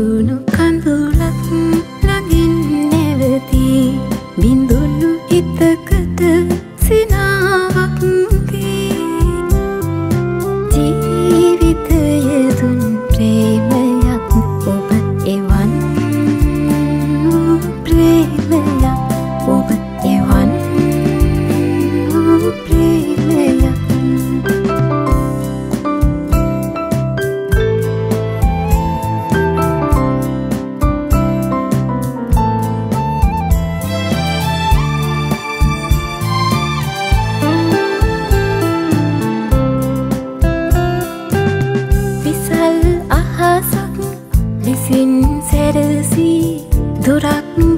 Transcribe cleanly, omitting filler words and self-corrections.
Ridunu kandulak langin neveti bindunu hitakata sinawak ge jeevithaye dun premayak oba ewan premayak oba ewan premayak Sin serasi durak